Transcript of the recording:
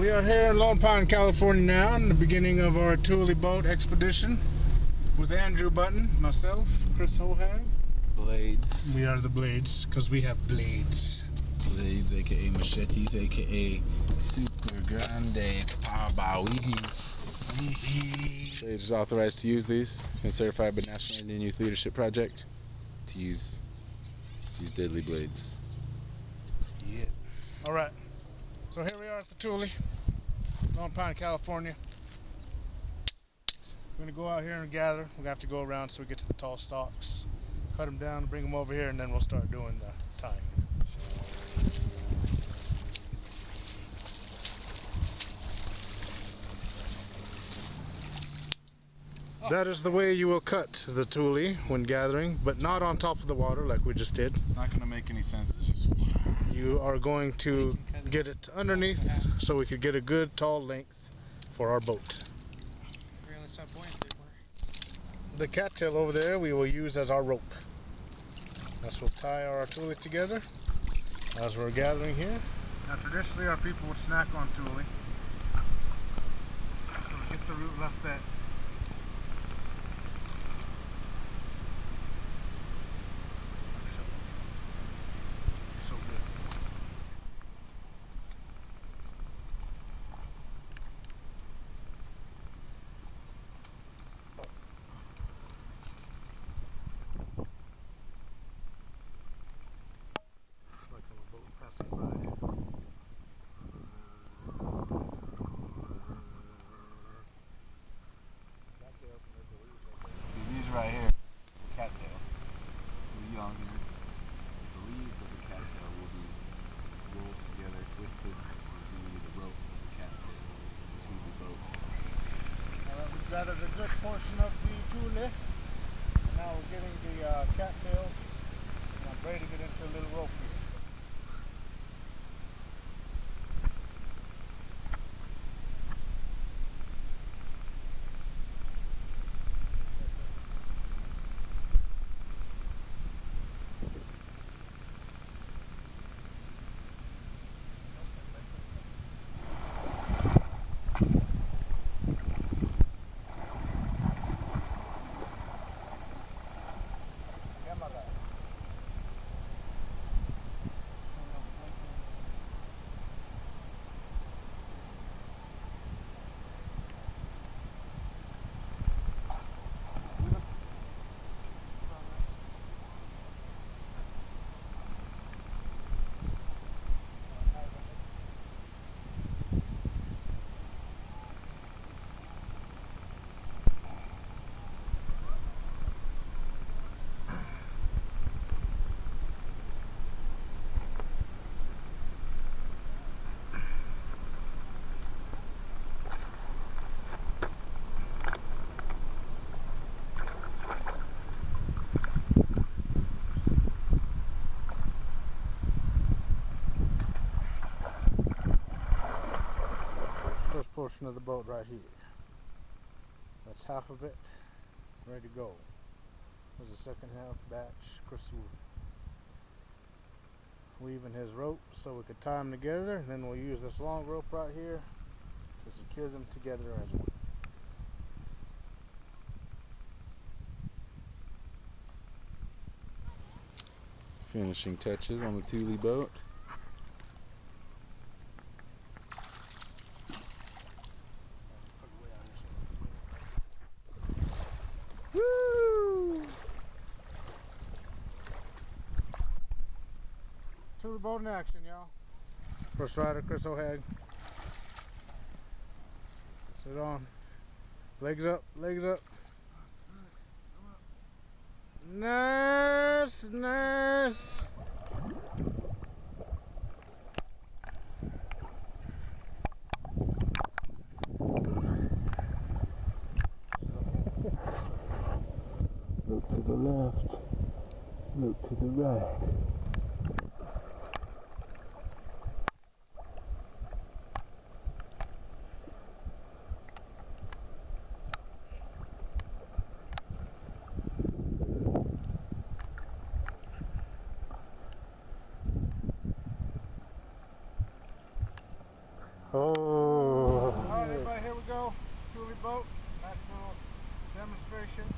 We are here in Lone Pine, California now, in the beginning of our Thule boat expedition with Andrew Button, myself, Chris Hohan. Blades. We are the Blades, because we have blades. Blades, a.k.a. machetes, a.k.a. Super Grande Pabawigis. Blades is authorized to use these and certified by National Indian Youth Leadership Project to use these deadly blades. Yeah. All right. So here we are at the Thule, Lone Pine, California. We're going to go out here and gather. We're going to have to go around so we get to the tall stalks, cut them down, bring them over here, and then we'll start doing the tying. Oh. That is the way you will cut the Thule when gathering, but not on top of the water like we just did. It's not going to make any sense. It's just... You are going to get it underneath so we could get a good tall length for our boat. The cattail over there we will use as our rope. That's what we'll tie our Thule together as we're gathering here. Now traditionally our people would snack on Thule. So we get the root left that. Right here, cattail will be on here. The leaves of the cattail will be rolled together, twisted, will be the rope of the cattail to the boat. Alright, we've gathered a good portion of the Thule. Now we're getting the cattails and I'm braiding it into a little rope here. Portion of the boat right here. That's half of it ready to go. There's the second half batch. Chris weaving his rope so we could tie them together, and then we'll use this long rope right here to secure them together as well. Finishing touches on the Thule boat. Thule boat in action, y'all. First rider, Chris Hohan. Sit on. Legs up, legs up. Nice, nice. Look to the left. Look to the right. Oh. demonstration.